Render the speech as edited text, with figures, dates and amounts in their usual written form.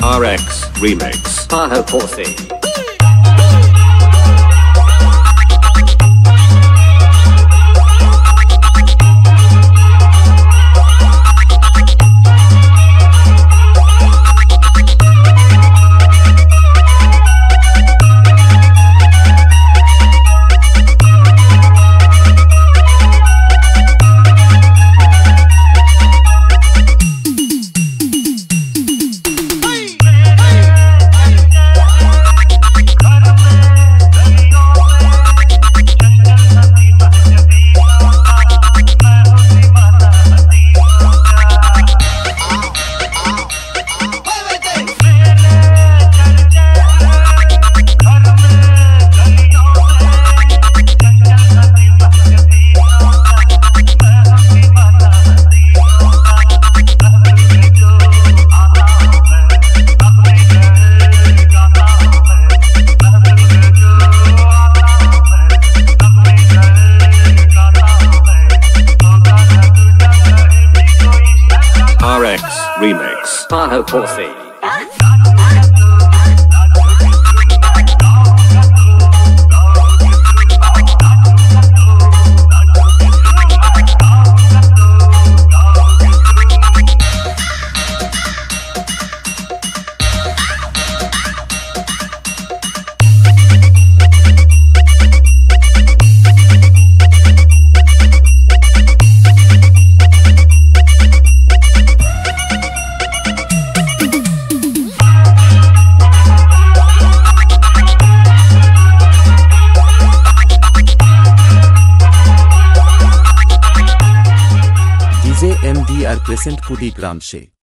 RX Remix Paha Porsi. Remix Paha Porsi. DJ MDR Present Kudigram She.